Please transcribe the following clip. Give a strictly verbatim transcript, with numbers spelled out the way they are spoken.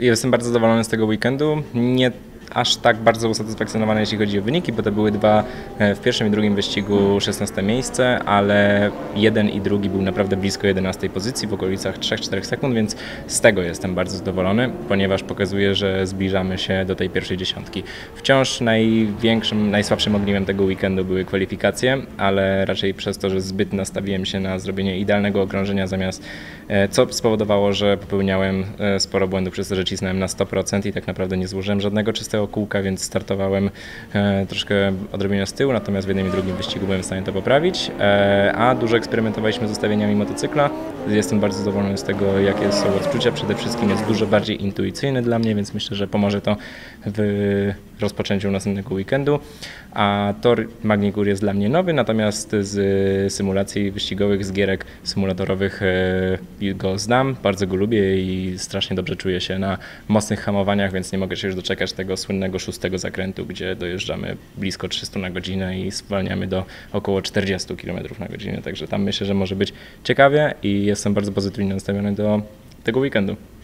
Jestem bardzo zadowolony z tego weekendu. Nie aż tak bardzo usatysfakcjonowany, jeśli chodzi o wyniki, bo to były dwa w pierwszym i drugim wyścigu szesnaste miejsce, ale jeden i drugi był naprawdę blisko jedenastej pozycji, w okolicach trzech do czterech sekund, więc z tego jestem bardzo zadowolony, ponieważ pokazuje, że zbliżamy się do tej pierwszej dziesiątki. Wciąż największym, najsłabszym ogniwem tego weekendu były kwalifikacje, ale raczej przez to, że zbyt nastawiłem się na zrobienie idealnego okrążenia zamiast, co spowodowało, że popełniałem sporo błędów przez to, że cisnąłem na sto procent i tak naprawdę nie złożyłem żadnego czystego kółka, więc startowałem e, troszkę odrobinę z tyłu, natomiast w jednym i drugim wyścigu byłem w stanie to poprawić, e, a dużo eksperymentowaliśmy z ustawieniami motocykla. Jestem bardzo zadowolony z tego, jakie są odczucia. Przede wszystkim jest dużo bardziej intuicyjny dla mnie, więc myślę, że pomoże to w rozpoczęciu następnego weekendu. A tor Magnicur jest dla mnie nowy, natomiast z symulacji wyścigowych, z gierek symulatorowych e, go znam, bardzo go lubię i strasznie dobrze czuję się na mocnych hamowaniach, więc nie mogę się już doczekać tego słynnego szóstego zakrętu, gdzie dojeżdżamy blisko trzystu na godzinę i zwalniamy do około czterdziestu kilometrów na godzinę. Także tam myślę, że może być ciekawie i jestem bardzo pozytywnie nastawiony do tego weekendu.